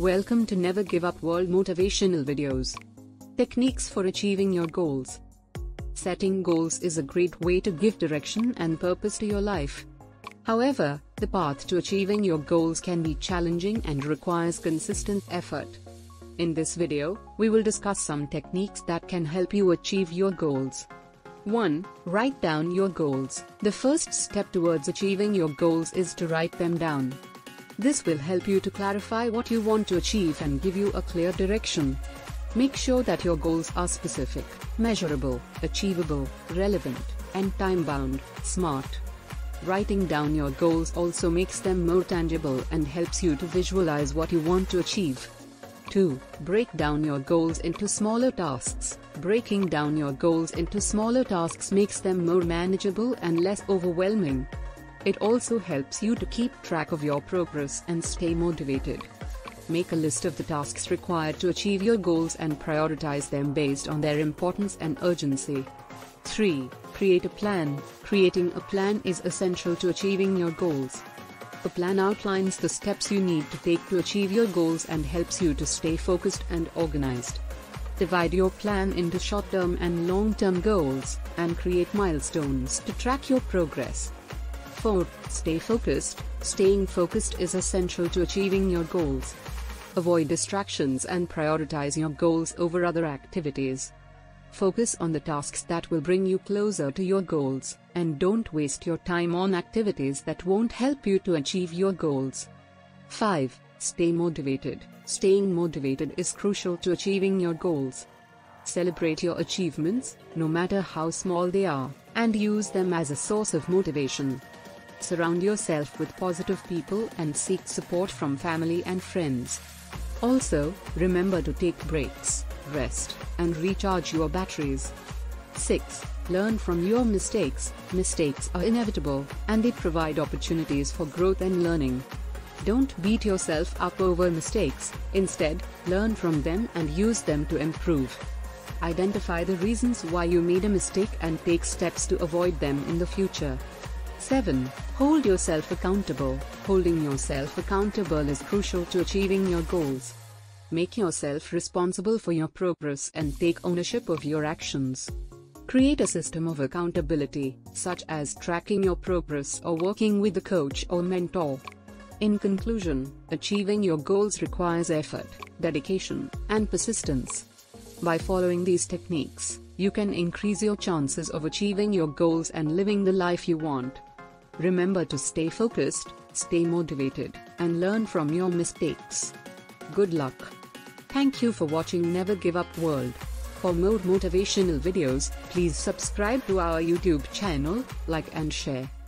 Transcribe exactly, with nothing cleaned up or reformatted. Welcome to Never Give Up World motivational videos. Techniques for achieving your goals. Setting goals is a great way to give direction and purpose to your life. However, the path to achieving your goals can be challenging and requires consistent effort. In this video, we will discuss some techniques that can help you achieve your goals. one Write down your goals. The first step towards achieving your goals is to write them down. This will help you to clarify what you want to achieve and give you a clear direction. Make sure that your goals are specific, measurable, achievable, relevant, and time-bound, smart. Writing down your goals also makes them more tangible and helps you to visualize what you want to achieve. two Break down your goals into smaller tasks. Breaking down your goals into smaller tasks makes them more manageable and less overwhelming. It also helps you to keep track of your progress and stay motivated. Make a list of the tasks required to achieve your goals and prioritize them based on their importance and urgency. three Create a plan. Creating a plan is essential to achieving your goals. A plan outlines the steps you need to take to achieve your goals and helps you to stay focused and organized. Divide your plan into short-term and long-term goals, and create milestones to track your progress. four Stay focused. Staying focused is essential to achieving your goals. Avoid distractions and prioritize your goals over other activities. Focus on the tasks that will bring you closer to your goals, and don't waste your time on activities that won't help you to achieve your goals. five Stay motivated. Staying motivated is crucial to achieving your goals. Celebrate your achievements, no matter how small they are, and use them as a source of motivation. Surround yourself with positive people and seek support from family and friends. Also, remember to take breaks, rest, and recharge your batteries. six Learn from your mistakes. Mistakes are inevitable, and they provide opportunities for growth and learning. Don't beat yourself up over mistakes. Instead, learn from them and use them to improve. Identify the reasons why you made a mistake and take steps to avoid them in the future. seven Hold yourself accountable. Holding yourself accountable is crucial to achieving your goals. Make yourself responsible for your progress and take ownership of your actions. Create a system of accountability, such as tracking your progress or working with a coach or mentor. In conclusion, achieving your goals requires effort, dedication, and persistence. By following these techniques, you can increase your chances of achieving your goals and living the life you want. Remember to stay focused, stay motivated, and learn from your mistakes. Good luck. Thank you for watching Never Give Up World. For more motivational videos, please subscribe to our YouTube channel, like and share.